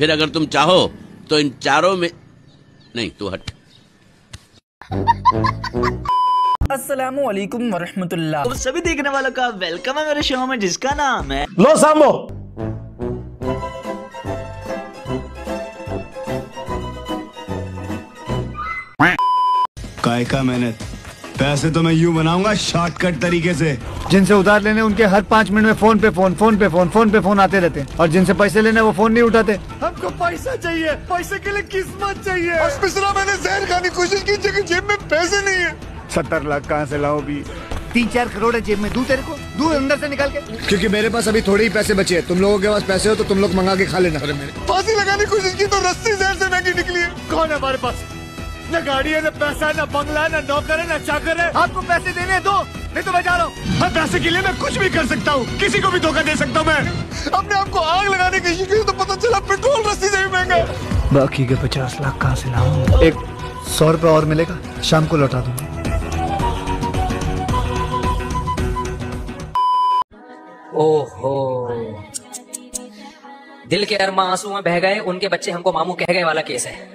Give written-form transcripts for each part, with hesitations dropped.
फिर अगर तुम चाहो तो इन चारों में नहीं तो हट। अस्सलामुअलैकुम वरहमतुल्लाह। तो सभी देखने वालों का वेलकम है मेरे शो में जिसका नाम है लो सांभो। काय का मेहनत, पैसे तो मैं यूं बनाऊंगा शॉर्टकट तरीके से। जिनसे उधार लेने उनके हर 5 मिनट में फोन पे फोन आते रहते हैं, और जिनसे पैसे लेने वो फोन नहीं उठाते। हमको पैसा चाहिए, पैसे के लिए किस्मत चाहिए। आज पिछला मैंने जहर खाने की कोशिश की, लेकिन जेब में पैसे नहीं है। 70 लाख कहाँ से लाओ भी? 3-4 करोड़ है जेब में, दूं तेरे को, दूं अंदर से निकाल के। क्योंकि मेरे पास अभी थोड़े ही पैसे बचे हैं। तुम लोगों के पास पैसे हो तो तुम लोग मंगा के खा लेना। फांसी लगाने की कोशिश की तो रस्सी जहर से महंगी निकली है। कौन है हमारे पास? न गाड़ी है, न पैसा, न बंगला, न नौकर है, न चाकर है। आपको पैसे देने दो, नहीं तो मैं जा रहा हूँ। हर पैसे के लिए मैं कुछ भी कर सकता हूँ, किसी को भी धोखा दे सकता हूँ। मैं अपने आप को आग लगाने की कोशिश की तो पता चला पेट्रोल रस्सी से भी महंगा है। बाकी के 50 लाख कहाँ से लाऊं? 100 रुपये और मिलेगा, शाम को लौटा दूंगा। ओहो, दिल के अरमां आंसू में बह गए, उनके बच्चे हमको मामू कह गए वाला केस है।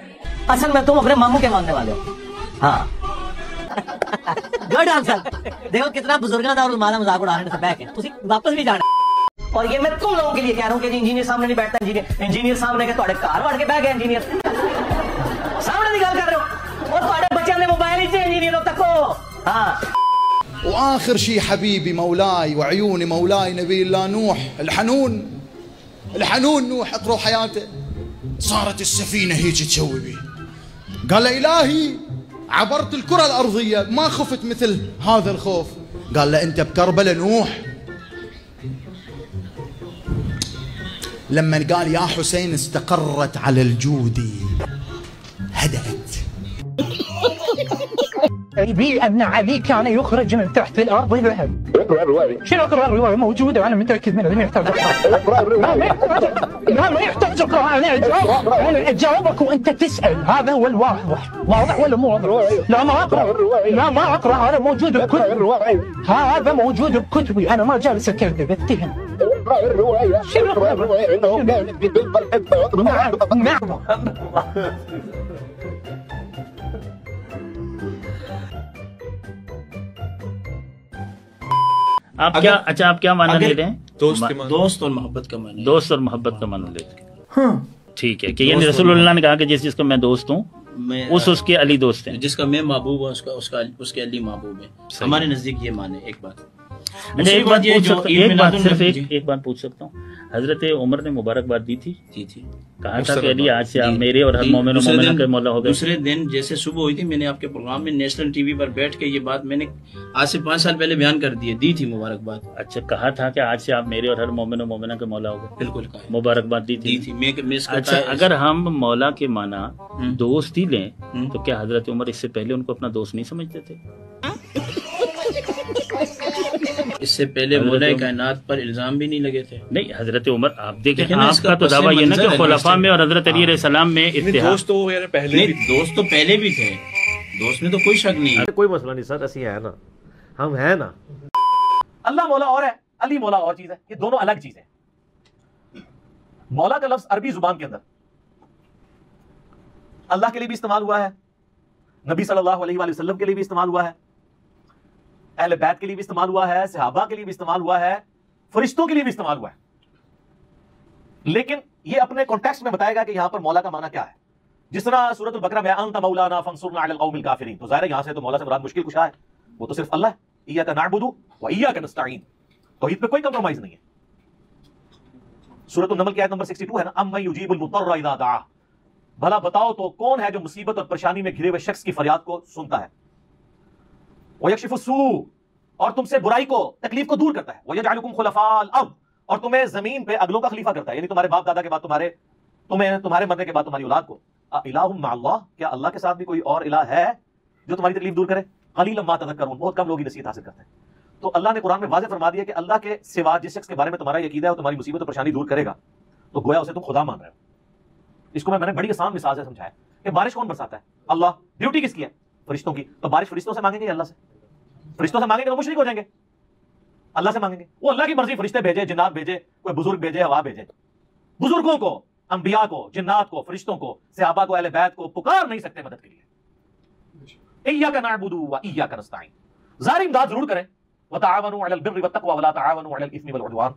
असल में तुम अपने मामू के मानने वाले हो। हाँ गुड आंसर। देखो कितना बुजुर्गाना था और माला मजाक उड़ाने से बैक है, तुम वापस भी जाना। और ये मैं तुम लोगों के लिए कह रहा हूँ कि इंजीनियर सामने नहीं बैठता। इंजीनियर सामने के थोड़े कार वाड़ के बैग है। इंजीनियर सामने निकाल कर रहे हो और थोड़े बच्चे ने मोबाइल ही चाहिए इंजीनियरों तक हो। हाँ وآخر شيء حبيبي مولاي وعيوني مولاي نبي الله نوح الحنون الحنون نوح اقرأ حياته صارت السفينة هيجي تشوي بي قال إلهي عبرت الكرة الأرضية ما خفت مثل هذا الخوف قال له أنت بكربلة نوح لما قال يا حسين استقرت على الجودي هدأت يبي أن علي كان يخرج من تحت الأرض ذهب. شنو أقرأ الرواية موجودة وأنا متأكد منها، ما يحتاج ما يحتاج أقرأ. أنا أجاوبك وأنت تسأل، هذا هو الواضح. واضح ولا مو واضح؟ لا ما أقرأ، ما أقرأ، أنا موجود بكتبي، هذا موجود بكتبي، أنا ما جالس أكذب أتهم. شنو أقرأ الرواية؟ إنه كان في نعم. आप क्या, अच्छा आप क्या माना लेते हैं? दोस्त और मोहब्बत का माना। दोस्त और मोहब्बत का माना लेते हैं, ठीक है। कि यानी रसूलुल्लाह ने कहा कि जिस जिसका मैं दोस्त हूँ उसके अली दोस्त हैं, जिसका मैं महबूब हूँ उसके अली महबूब है। हमारे नजदीक ये माने। एक बात, अच्छा एक बात पूछ सकता हूँ। हजरत उमर ने मुबारकबाद दी थी, कहा था कि अली आज से आप मेरे और हर मोमिन और मोमिना के मौला हो गए। दूसरे दिन जैसे सुबह हुई थी, मैंने आपके प्रोग्राम में नेशनल टीवी पर बैठ के ये बात मैंने आज से 5 साल पहले बयान कर दी थी मुबारकबाद। अच्छा, कहा था कि आज से आप मेरे और हर मोमिन और मोमिना के मौला हो गए। बिल्कुल मुबारकबाद दी थी। अच्छा, अगर हम मौला के माना दोस्त ही लें तो क्या हजरत उमर इससे पहले उनको अपना दोस्त नहीं समझते थे? इससे पहले मौलाए कायनात पर इल्जाम भी नहीं लगे थे। नहीं, हजरत उमर आप देखें, आपका तो दावा ये ना कि खुलफा में और हजरत अली अलैहिस्सलाम में दोस्त तो पहले भी, दोस्त तो पहले भी थे। दोस्त में तो कोई शक नहीं है, कोई मसला नहीं सर। ऐसी है ना, हम है ना। अल्लाह मौला और है, अली मौला और चीज है, ये दोनों अलग चीज है। मौला का लफ्ज अरबी जुबान के अंदर अल्लाह के लिए भी इस्तेमाल हुआ है, नबी सल्लल्लाहु अलैहि वसल्लम के लिए भी इस्तेमाल हुआ है, अहले बैत के लिए भी इस्तेमाल हुआ है, सहाबा के लिए भी इस्तेमाल हुआ है, फरिश्तों के लिए भी इस्तेमाल हुआ है। लेकिन ये अपने कॉन्टेक्स्ट में बताएगा कि यहां पर मौला का माना क्या है। जिस तरह सूरत अल-बकरा में अंत मौलाना फंसुरना अल कौमिल काफिरीन, तो जाहिर है यहां से तो मौला से मुराद मुश्किल कुशा है, वो तो सिर्फ अल्लाह है। इय्याका नअबुदु व इय्याका नस्तईन, तौहीद पे कोई कॉम्प्रोमाइज नहीं है। सूरत अन-नमल की आयत नंबर 62 है ना, अम्मन युजीबुल मुद्दर्र इज़ा दअा, भला बताओ तो कौन है जो मुसीबत और परेशानी में घिरे हुए शख्स की फरियाद को सुनता है, और तुमसे बुराई को, तकलीफ को दूर करता है, वयजअलुकुम खुलफाल अर्द, और तुम्हें जमीन पे अगलों का खलीफा करता है, यानी तुम्हारे बाप दादा के बाद तुम्हारे मरने के बाद तुम्हारी औलाद को। इलाहुम मअल्लाह, क्या अल्लाह के साथ भी कोई और इलाह है जो तुम्हारी तकलीफ दूर करे? क़लीलन मा तज़क्करून, बहुत कम लोग ही नसीहत हासिल करते हैं। तो अल्लाह ने कुरान में वाज़ेह फरमा दिया कि अल्लाह के सिवा जिस शख्स के बारे में तुम्हारा यकीदा है, तुम्हारी मुसीबत और परेशानी दूर करेगा, तो गोया उसे तुम खुदा मान रहे हो। इसको मैंने बड़ी आसान मिसाल से समझाया कि बारिश कौन बरसाता है? अल्लाह। ड्यूटी किसकी है? फरिश्तों की। तो बारिश फरिश्तों से मांगेंगे या अल्लाह से? फरिश्तों से मांगेंगे तो मुशरिक हो जाएंगे, अल्लाह से मांगेंगे। वो अल्लाह की मर्जी, फरिश्ते भेजे, जिन्नात भेजे, कोई बुजुर्ग भेजे, हवा भेजे। बुजुर्गों को अंबिया को, जिन्नात को, फरिश्तों को, सहाबा को, अहले बैत को पुकार नहीं सकते मदद के लिए। इय्याक नअबुदु व इय्याक नस्तईन, ज़ाहिर इमदाद जरूर करें। व तआवनु अलल बिर्रि वत तक़वा व ला तआवनु अलल इस्मि वल उदवान,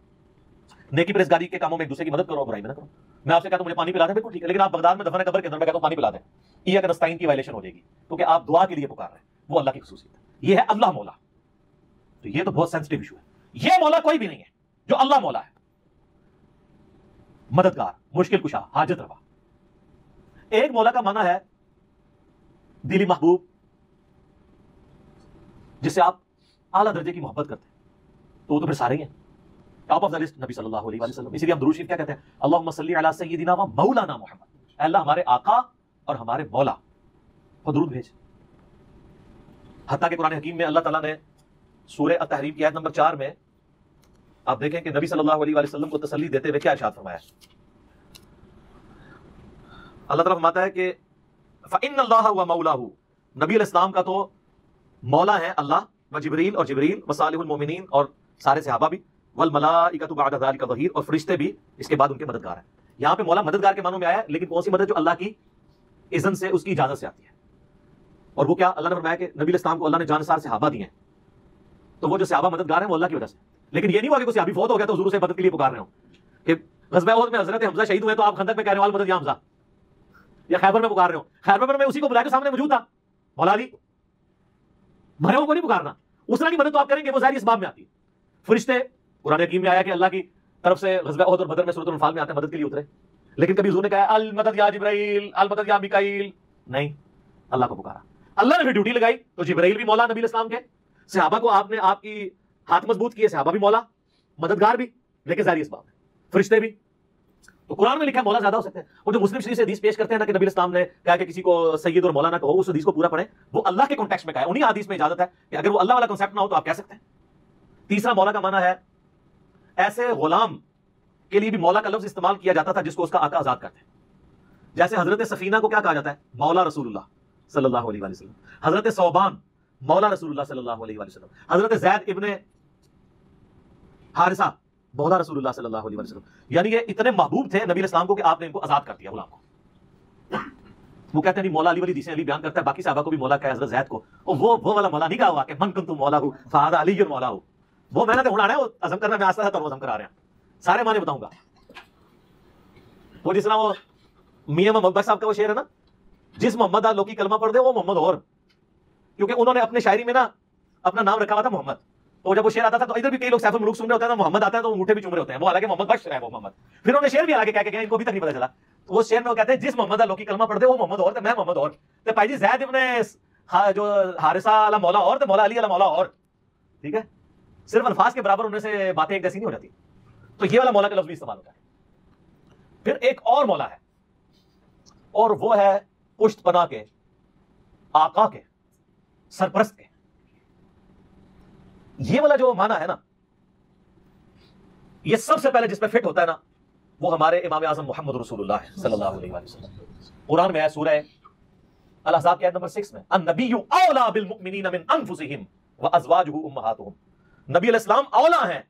नेकी परहेज़गारी के कामों में एक दूसरे की मदद करो, बुराई में ना करो। मैं आपसे कहता हूं मुझे पानी पिला दें, बिल्कुल ठीक है, लेकिन आप बगदाद में दफन कब्र के अंदर मैं कहता हूं पानी पिला दें, इय्याक नस्तईन की वायलेशन हो जाएगी, क्योंकि आप दुआ के लिए पुकार रहे हैं। वो अल्लाह की खुसूसियत है, ये है अल्लाह मौला। तो ये तो बहुत सेंसिटिव इशू है। ये मौला कोई भी नहीं है जो अल्लाह मौला है, मददगार, मुश्किल कुशा, हाजत रवा। एक मौला का माना है दिली महबूब, जिससे आप आला दर्जे की मोहब्बत करते हैं, तो वो तो फिर सारे ही हैं। टॉप ऑफ द लिस्ट नबी सल्लल्लाहु अलैहि वसल्लम। इसीलिए हम दुरूद शरीफ क्या कहते हैं, अल्लाहुम्मा सल्ली अला सय्यिदिना व मौलाना मोहम्मद, अल्लाह हमारे आका और हमारे मौला को दुरूद भेज। हत्ता के कुरान हकीम में अल्लाह ताला ने सूरह अत-तहरीम की आयत नंबर 4 में आप देखें कि नबी सल्लल्लाहु अलैहि वसल्लम को तसल्ली देते हुए क्या इरशाद फरमाया। अल्लाह ताला फरमाता है कि फ़इन्नल्लाह हुवा मौलाहु, नबी अलैहिस्सलाम का तो मौला है अल्लाह व जिब्रील, और जिब्रील व सालिहुल मोमिनीन और सारे सहाबा भी, वल मलाइकतु बअद ज़ालिका ज़हीर, और फरिश्ते भी इसके बाद उनके मददगार हैं। यहाँ पे मौला मददगार के मानों में आया है, लेकिन कौन सी मदद जो अल्लाह की इज़्न से, उसकी इजाजत से आती है। और वो क्या, अल्लाह ने फरमाया कि नबी अलैहिस्सलाम को अल्लाह ने जानसार सहाबा दिए हैं, तो वो जो सहाबा मददगार हैं वो अल्लाह की वजह से। लेकिन ये नहीं हुआ कि कोई सहाबी फौत हो गया तो हुजूर से मदद के लिए पुकार रहे हो कि ग़ज़वे उहद में हज़रत हमज़ा शहीद हुए तो आप खंदक में कह रहे हो मदद या हमज़ा, या खैबर में पुकार रहे हो। खैबर में उसी को बुलाया के सामने मौजूद था मौला अली, मरे हुए को नहीं पुकारना। उस तरह की मदद तो आप करेंगे, वो ज़ाहिर इस बाब में आती है। फरिश्ते, कुरान हकीम में आया कि अल्लाह की तरफ से ग़ज़वे उहद और बदर में सूरह अल-अनफ़ाल में आते हैं मदद के लिए उतरे, लेकिन कभी हुजूर ने कहा अल मदद या जिब्राइल, अल मदद या मिकाईल, नहीं, अल्लाह को पुकारा। अल्लाह ने फिर ड्यूटी लगाई तो जिब्राइल भी मौला नबी अलैहिस्सलाम के, सहाबा को आपने आपकी हाथ मजबूत किए, सहाबा भी मौला, मददगार भी, लेकिन जारी इस बात है फरिश्ते भी। तो कुरान में लिखा है मौला ज्यादा हो सकते हैं। और जो मुस्लिम शरीफ से हदीस पेश करते हैं ना कि नबी अलैहिस्सलाम ने कहा कि किसी को सैयद और मौलाना कहो, उस हदीस को पूरा पढ़े, वो अल्लाह के कॉन्टेक्स्ट में कहा है। उन्हीं हदीस में इजाजत है कि अगर वो अल्लाह वाला कॉन्सेप्ट ना हो तो आप कह सकते हैं। तीसरा, मौला का माना है ऐसे गुलाम के लिए भी मौला का लफ्ज इस्तेमाल किया जाता था जिसको उसका आका आजाद करते हैं। जैसे हजरत सफीना को क्या कहा जाता है, मौला रसूलुल्लाह सल्लल्लाहु अलैहि वसल्लम। हजरत सौबान मौला रसूलुल्लाह सल्लल्लाहु अलैहि वसल्लम। हजरत ज़ैद इब्ने हारिसा मौला रसूलुल्लाह सल्लल्लाहु अलैहि वसल्लम। यानी ये इतने महबूब थे नबी अलैहिस्सलाम को कि आपने इनको आजाद कर दिया गुलाम को। वो कहते हैं मौला अली वाली हदीस अली बयान करता है, बाकी सहाबा को भी मौला कहा, हजरत ज़ैद को, और वो वाला मौला नहीं कहा हुआ कि मन कुंतु मौलाहु फहदा अली मौलाहु, वो मैंने तो होना है, वो अज़म करना मैं आस्ता था, वो अज़म करा रहे हैं, सारे माने बताऊंगा। वो जिस तरह वो मियां मोहम्मद साहब का वो शेर है ना, जिस मोहम्मद लोग की कलमा पढ़ दे वो मोहम्मद और, क्योंकि उन्होंने अपने शायरी में ना अपना नाम रखा हुआ था मोहम्मद। तो जब वो शेर आता था तो इधर भी कई लोग सैफुल मुलूक सुन रहे होते हैं, मोहम्मद आता है तो मुठे भी चूम रहे होते हैं, वो हालांकि मोहम्मद बख्श रहा है वो मोहम्मद। फिर उन्होंने शेर भी हालांकि क्या क्या इनको भी तक नहीं पता चला। तो वो शेर में वो कहते हैं जिस मोहम्मद लोग की कलमा पढ़ दे वो मोहम्मद और, तो मैं मोहम्मद और, तो भाई जी ज़ैद इब्ने जो हारिसा अला मौला और, तो मौला अली अला मौला और। ठीक है, सिर्फ अल्फाज के बराबर होने से बातें एक जैसी नहीं हो जाती। तो ये वाला मौला का लफ्ज़ भी इस्तेमाल होता है। फिर एक और मौला है, और वो है पुश्त पना के, आका के, सरपरस्त के। ये वाला जो माना है ना, ये सबसे पहले जिस पे फिट होता है ना, वो हमारे इमाम आजम मोहम्मद रसूलुल्लाह है सल्लल्लाहु अलैहि वसल्लम। कुरान में है सूरह अल-अहज़ाब की आयत नंबर 6 में, अन्नबिय्यु औला बिल मुमिनीन मिन अनफुसिहिम व अज़वाजुहु उम्महातुहुम, नबी अलैहिस्सलाम औला हैं,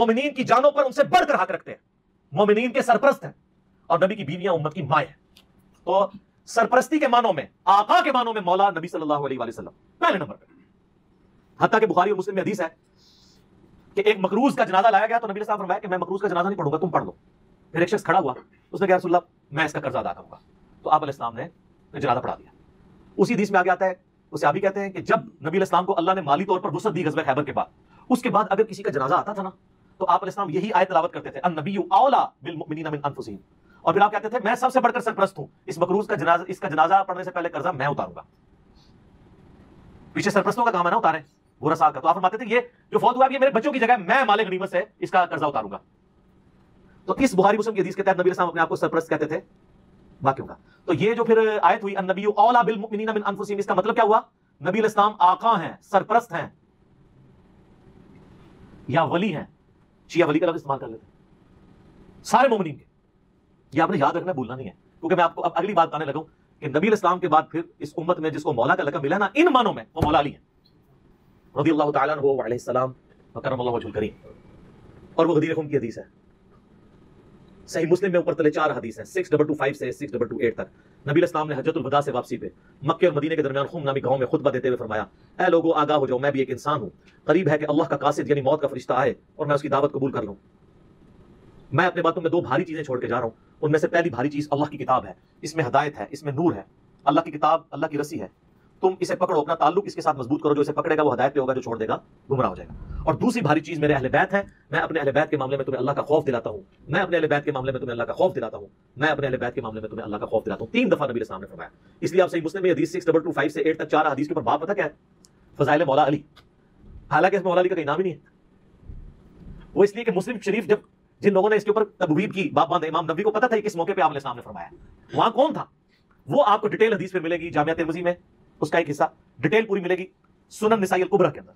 मोमिनीन की जानों पर उनसे बढ़कर हक रखते हैं, मोमिनीन के सरपरस्त हैं, और नबी की बीवियां उम्मत की मां हैं। तो सरपरस्ती के मानों में, आका के मानों में मौला नबी सल्लल्लाहु अलैहि वसल्लम पहले नंबर पे। हत्ता कि बुखारी और मुस्लिम में हदीस है कि एक मकरूज का जनाजा लाया गया तो नबी अलैहि सल्लम फरमाया कि मैं मकरूज का जनाजा नहीं पढ़ूंगा, तुम पढ़ लो। फिर एक शख्स खड़ा हुआ, उसने कहा रसूलल्लाह मैं इसका कर्जा अदा करूंगा, तो आप अलैहि सल्लम ने फिर जनाजा पढ़ा दिया। उसी हदीस में आगे आता है, उसे आप भी कहते हैं कि जब नबी अलैहि सल्लम को अल्लाह ने माली तौर पर वुसअत दी ग़ज़वे खैबर के बाद, उसके बाद अगर किसी का जनाजा आता था ना तो आप अलैहि सल्लम यही आयत तिलावत करते थे, अन्नबिय्यु औला बिल मुमिनीन मिन अनफुसिहिम, और फिर आप कहते थे मैं सबसे बढ़कर सरपरस्त हूं, इस मकरूज का जनाजा, इसका जनाजा पढ़ने से पहले कर्जा मैं उतारूंगा। पीछे सरपरस्तों का काम है ना उतारे बुरा का, तो आप फरमाते थे ये जो फौत हुआ ये मेरे बच्चों की जगह, मैं मालिक गनीमत से इसका कर्जा उतारूंगा। तो इस बुखारी मुस्लिम की हदीस के तहत नबी अलैहिस्सलाम अपने आप को सरपरस्त कहते थे बाकियों का। तो ये जो फिर आयत हुई अन्नबिय्यु औला बिल मुमिनीन मिन अनफुसिहिम, इसका मतलब क्या हुआ, नबी अलैहिस्सलाम आका हैं, सरपरस्त हैं, या वली हैं, शिया वली का लफ्ज इस्तेमाल कर लेते हैं, सारे मोमिनीन के। ये आपने याद रखना, भूलना नहीं है, क्योंकि मैं आपको अब अगली बात बताने लगा हूं कि नबी अलैहिस्सलाम के बाद फिर इस उम्मत में जिसको मौला का लक़ब मिला ना, इन मानों में वो मौला अली हैं रदियल्लाहु तआला अन्हु व अलैहि सलाम व करम अल्लाहु वजहुल करीम। और वो गदीर खुम की हदीस है सही मुस्लिम में ऊपर तले 4 हदीस हैं 6225 से 6228 तक। नबी अस्सलाम ने हज्जतुल वदा से वापसी पे मक्के और मदीने के दरमियान खूम नामी गांव में खुतबा देते हुए फरमाया, ऐ लोगों आगाह हो जाओ, मैं भी एक इंसान हूँ, करीब है कि अल्लाह का कासिद यानी मौत का फरिश्ता आए और मैं उसकी दावत कबूल कर लूँ। मैं अपने बातों में दो भारी चीजें छोड़ के जा रहा हूँ, उनमें से पहली भारी चीज अल्लाह की किताब है, इसमें हदायत है, इसमें नूर है। अल्लाह की किताब अल्लाह की रस्सी है, तुम इसे पकड़ो, अपना ताल्लुक इसके साथ मजबूत करो, जो इसे पकड़ेगा वो हदायत पे होगा, जो छोड़ देगा गुमराह हो जाएगा। और दूसरी भारी चीज मेरे अहले बैत है, मैं अपने अहले बैत के मामले में तुम्हें अल्लाह का खौफ दिलाता हूँ, मैं अपने अहले बैत के मामले में तुम्हें अल्लाह का खौफ दिलाता हूँ, मैं अपने अहले बैत के मामले में तुम्हें अल्लाह का खौफ दिलाता हूँ। 3 दफा नबी अलैहिस्सलाम ने फरमाया। इसलिए आप सही मुस्लिम में हदीस 6225 से 8 तक 4 हदीस के ऊपर बात पता क्या है? फजाइल मौला अली। हालांकि इस मौला अली का कहीं नाम ही नहीं है, वो इसलिए कि मुस्लिम शरीफ जब जिन लोगों ने इसके ऊपर तबवीब की बाप बांधे इमाम नबी को पता था किस मौके पे आप अलैहिस्सलाम ने फरमाया, वहां कौन था, वो आपको डिटेल हदीस पे मिलेगी। जामिया तिरमिज़ी में उसका एक हिस्सा डिटेल पूरी मिलेगी, सुनन निसाई अल कुबरा के अंदर,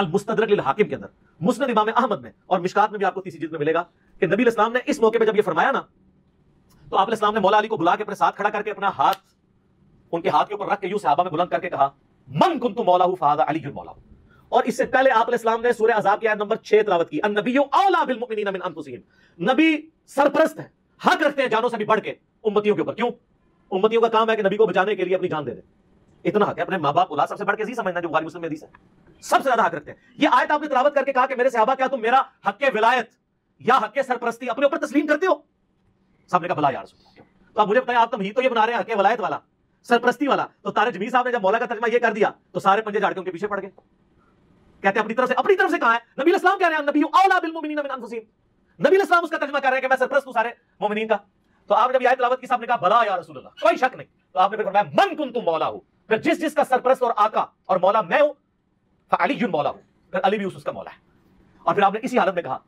अल मुस्तदरक लिल हाकिम के अंदर, मुस्नद इमाम अहमद में और मिशकात में भी आपको तीसरी जिल्द में मिलेगा कि नबी अलैहिस्सलाम ने इस मौके पे जब ये फरमाया ना, तो आप अलैहिस्सलाम ने मौला अली को बुला के अपने साथ खड़ा करके अपना हाथ उनके हाथ के ऊपर रख के यूं सहाबा में बुलंद करके कहा, मन कुंतु मौलाहु फहादा अलीयुल मौलाहु। और इससे पहले आप अलैहिस्सलाम ने सूरह अहज़ाब की आयत नंबर 6 तिलावत की, अन्नबिय्यु औला बिल मुमिनीना मिन अनफुसिहिम। नबी सरपरस्त है, हक रखते हैं जानों से भी बढ़ के उम्मतियों के ऊपर। क्यों? उम्मतियों का काम है कि नबी को बचाने के लिए अपनी जान दे दे, इतना हक है। अपने माँ बाप औलाद सबसे बढ़ के यही समझना, जो बुखारी मुस्लिम में हदीस है, सबसे ज्यादा हक रखते हैं। ये आयत आपने तिलावत करके कहा कि मेरे सहाबा क्या तुम मेरा हक विलायत या हक सरपरस्ती अपने ऊपर तस्लीम करते हो? साहब ने कहा भला यार सुन, तो आप मुझे बताया आप तुम ही तो ये बना रहे हैं हक विलायत वाला, सरपरस्ती वाला। तो तारे जमीर साहब ने जब मौला का तर्जमा ये कर दिया तो सारे पंजे झाड़ के उनके पीछे पड़ गए, कहते हैं अपनी तरफ से कहा है नबी अलैहिस्सलाम कह रहे हैं नबी औला बिल मुमिनीना मिन अनफुसिहिम, नबी अलैहिस्सलाम उसका तर्जमा कर रहे हैं कि मैं सरपरस्त हूं सारे मोमिनीन का। तो आप जब ये आयत तिलावत की, साहब ने कहा भला या रसूल अल्लाह, कोई शक नहीं। तो आपने फिर फरमाया मन कुंतु मौलाहु, फिर जिस जिसका सरपरस्त और आका और मौला मैं हूं, अलीयुल मौला हूं, फिर अली भी उसका मौला है। और फिर आपने इसी हालत में कहा,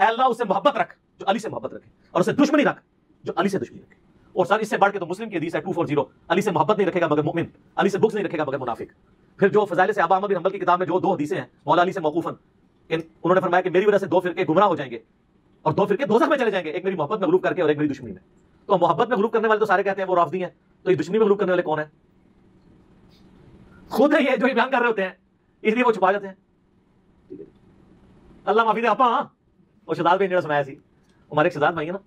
ऐ अल्लाह उससे मोहब्बत रख जो अली से मोहब्बत रखे, और उससे दुश्मनी रख जो अली से दुश्मनी रखे। और सर इससे बढ़ के तो मुस्लिम की हदीस है 240, अली से मोहब्बत नहीं रखेगा मगर मोमिन, अली से बुग़्ज़ नहीं रखेगा मगर मुनाफिक। फिर जो फज़ाइल सहाबा अहमद बिन हंबल की किताब में जो 2 हदीसें हैं मौला अली से मौकूफन, उन्होंने फरमाया कि मेरी वजह से 2 फिरके गुमराह हो जाएंगे और 2 फिरके दोज़ख में चले जाएंगे, एक मेरी मोहब्बत में ग़ुलूब करके और एक मेरी दुश्मनी में। तो मोहब्बत में ग़ुलूब करने वाले तो सारे कहते हैं वो राफ़िदी हैं, तो ये दुश्मनी में ग़ुलूब करने वाले कौन है? खुद है ये जो बयान कर रहे होते हैं, इसलिए वो छुपा जाते हैं। अल्लाह माफी दे आपा, वो शहजाद भाई ने सुनाया सी, हमारे एक शहजाद भाई है ना,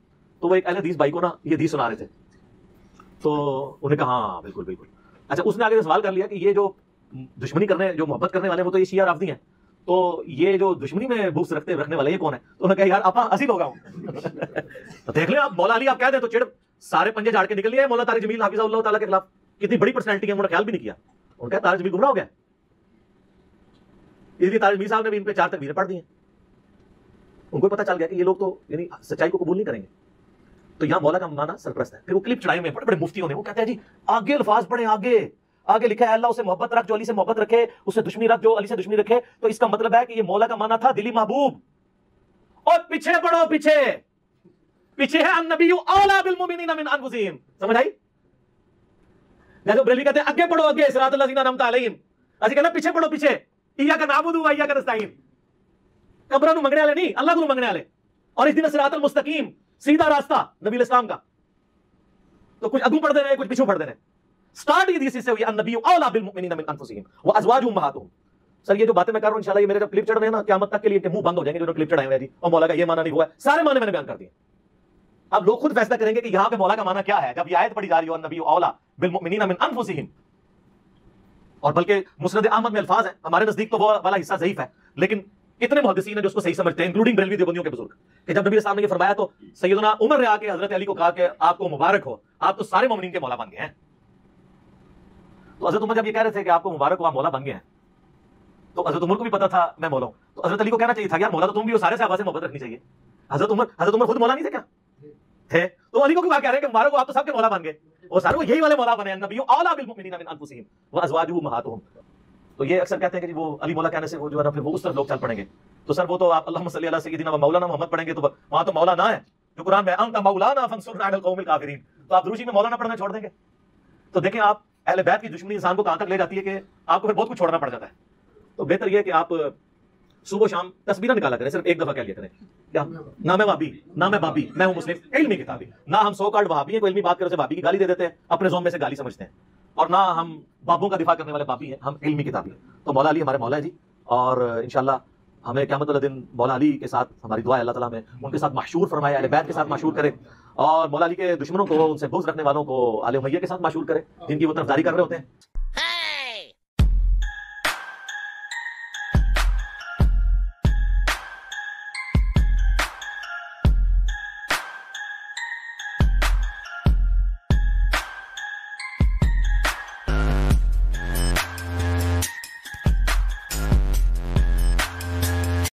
तो वो एक अहले हदीस भाई को ना ये हदीस सुना रहे थे, तो उन्हें कहा हाँ बिल्कुल बिल्कुल। अच्छा, उसने आगे सवाल कर लिया कि ये जो दुश्मनी करने जो मोहब्बत करने वाले हैं वो तो ये शिया राफ़िदी हैं, तो ये जो दुश्मनी में बुक्स रखने वाले ये कौन है? तो उन्होंने कहा यार आपा असील होगा तो देख ले आप मौला अली आप कह दें तो चिड़ सारे पंजे झाड़ के निकल लिए। मौला तारिक जमील हाफिज़हुल्लाह तआला के खिलाफ कितनी बड़ी पर्सनैलिटी है, उन्होंने ख्याल भी नहीं किया, उनका तारिक जमील गुमराह हो गया। इसलिए तारिक जमील साहब ने भी इन पे 4 तकबीरें पढ़ दी हैं, उनको पता चल गया कि ये लोग तो यानी सच्चाई को कबूल नहीं करेंगे। तो यहाँ मौला का माना सरपरस्त है। फिर वो क्लिप चढ़ाई में बड़े बड़े मुफ्तियों ने, वो कहते हैं जी आगे अल्फाज पढ़े, आगे लिखा है अल्लाह उसे मोहब्बत रख जो अली से मोहब्बत रखे, उससे दुश्मनी रख जो अली से दुश्मनी रखे। तो इसका मतलब है कि ये मौला का माना था दिली महबूब, और पीछे पढ़ो पीछे है अन्नबी औला बिल मुमिनीना मिन अनफुसिहिम, समझ आई? जैसे बरेली कहते हैं आगे पढ़ो आगे सिरातुल लज़ीना अनअमता अलैहिम, ऐसे कहना पीछे पढ़ो पीछे, इय्याका नअबुदु व इय्याका नस्तईन, कब्रों को मंगने वाले नहीं अल्लाह को मंगने वाले, और इस दिन सिरातुल मुस्तकीम सीधा रास्ता नबी अलैहिस्सलाम का। तो कुछ आगू पढ़ दे रहे कुछ पीछे पढ़ दे रहे। स्टार्ट की दिस से हुई अन्नबीयु औला बिल मुमिनीना मिन अनफुसिहिम व अज़वाजुहुम उम्महातुहुम। सर ये जो बातें मैं कर रहा हूं इंशाल्लाह ये मेरे जब क्लिप चढ़ रहे हैं ना क़यामत तक के लिए मुंह बंद हो जाएंगे जो क्लिप चढ़ाए हुए हैं जी, और मौला का ये माना नहीं हुआ है, सारे माने मैंने बयान कर दिए। अब लोग खुद फैसला करेंगे कि यहां पे मौला का माना क्या है जब ये आयत पढ़ी जा रही है अन्नबीयु औला बिल मुमिनीना मिन अनफुसिहिम। और बल्कि मुस्नद अहमद में अल्फाज है, हमारे नजदीक तो वो वाला हिस्सा ज़ईफ है, लेकिन कितने मुहद्दिसीन हैं जो उसको सही समझते हैं इंक्लूडिंग बरेलवी देवबंदियों के बुजुर्ग, कि जब नबी अलैहि सलाम ने ये फरमाया तो सैयदना उमर ने आके हजरत अली को कहा कि आपको मुबारक हो, आप तो सारे मोमिनीन के मौला बन गए हैं। तो हजरत उमर जब ये कह रहे थे कि आपको मुबारक हो आप मौला बन गए हैं, तो हजरत उमर को भी पता था मैं मौला हूं, तो हजरत अली को कहना चाहिए था यार मौला तो तुम भी हो, सारे सहाबा से मोहब्बत रखनी चाहिए। हजरत उमर खुद मौला नहीं थे क्या? थे। तो अली को क्यों कह रहे हैं कि मुबारक हो आप तो सबके मौला बन गए, और सारे वो यही वाले मौला बने अन्नबीयु औला बिल मुमिनीना मिन अनफुसिहिम व अज़वाजुहुम उम्महातुहुम। तो ये अक्सर कहते हैं कि वो अली मौला कहने से वो जो है ना फिर वो उस तरफ लोग चल पड़ेंगे। तो सर वो तो आप अल्लाहुम्मा सल्ली अला सय्यिदिना व मौलाना मोहम्मद पढ़ेंगे तो वहां तो मौला ना है जो कुरान में अंता मौलाना फंसुरना अल कौमिल काफिरीन, तो आप दुरूशी में मौलाना पढ़ना छोड़ देंगे। तो देखें आप अहले बैत की दुश्मनी इंसान को कहां तक ले जाती है कि आपको फिर बहुत कुछ छोड़ना पड़ जाता है। तो बेहतर यह कि आप सुबह शाम तस्बीह निकाला करें, सिर्फ एक दफा कह लिया करें क्या ना मैं वाबी ना मैं बाबी मैं हूं मुस्लिम इल्मी किताबी, ना हम 100 कार्ड वाबी है, कोई इल्मी बात करे वाबी की गाली दे देते हैं अपने जोम में से गाली समझते हैं, और ना हम बाबों का दिफा करने वाले बाबी हैं, हम इल्मी किताबी हैं। तो मौला अली हमारे मौला है जी, और इंशाल्लाह हमें क़यामत वाले दिन मौला अली के साथ हमारी दुआ है, अल्लाह ताला में उनके साथ मशहूर फरमाए, अहले बैत के साथ मशहूर करे और मौला अली के दुश्मनों को, उनसे बुग़्ज़ रखने वालों को आले उमैया के साथ मशहूर करे जिनकी वो तरफदारी कर रहे होते हैं।